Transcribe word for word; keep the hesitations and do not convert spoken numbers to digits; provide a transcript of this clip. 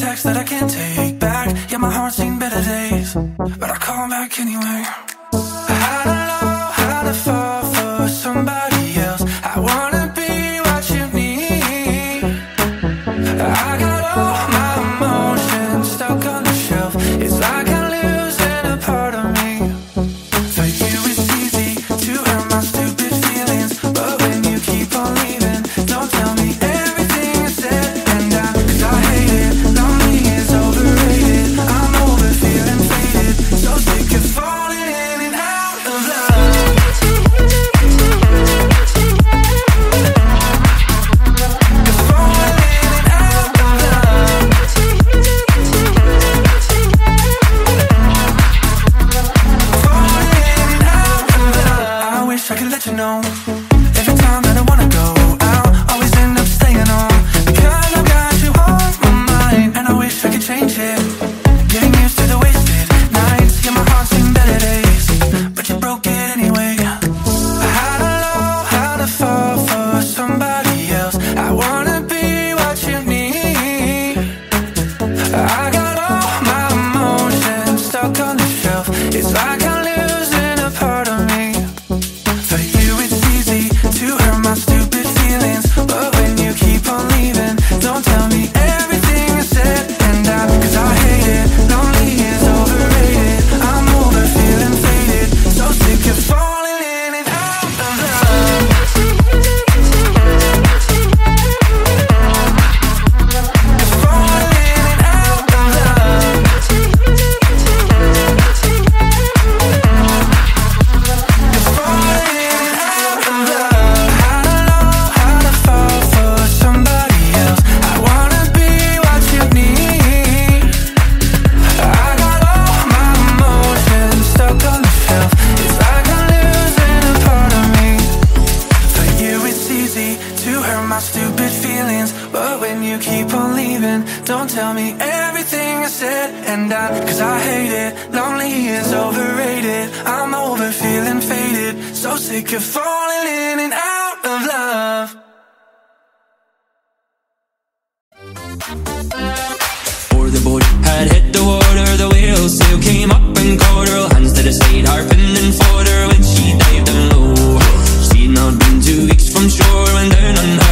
text that I can't take back. Yeah, my heart's seen better days, but I call back anyway. I don't know how to fall for somebody else. I wanna be what you need. I got all my emotions stuck on the shelf. It's like I'm losing a part of me. For you it's easy to hurt my stupid feelings, but when you keep on leaving, don't tell me everything is said and done. Cause I hate it, lonely is overrated. I'm over feeling faded, so sick of falling in and out of love. Falling in and out of love. Falling in and out of love. I wish I could let you know, every time that I wanna go out, always end up staying on. Because I've got you on my mind, and I wish I could change it. Getting used to the wasted nights. Yeah, my heart's seen better days, but you broke it anyway. I don't know how to fall for somebody else. I wanna be what you need. I got all my emotions stuck on the shelf. It's like I'm losing a part of me. For you it's easy to hurt my stupid feelings, but when you keep on leaving, don't tell me everything is said and done. Cause I hate it, lonely is overrated. I'm over feeling faded, so sick of falling in and out of love. Falling in and out of love. Falling in and out of love. I don't know how to fall for somebody else. I wanna be what you need. I got all my emotions stuck on the shelf. It's like I'm losing a part of me. For you it's easy to hurt my stupid feelings, but when you keep on leaving, don't tell me everything is said and done. Cause I hate it, lonely is overrated. I'm over feeling faded, so sick of falling in and out of love. Before the boat had hit the water, the whale sail came up and caught her. Hands that had stayed harping and fought her when she dived down low. She'd not been two weeks from shore when down on her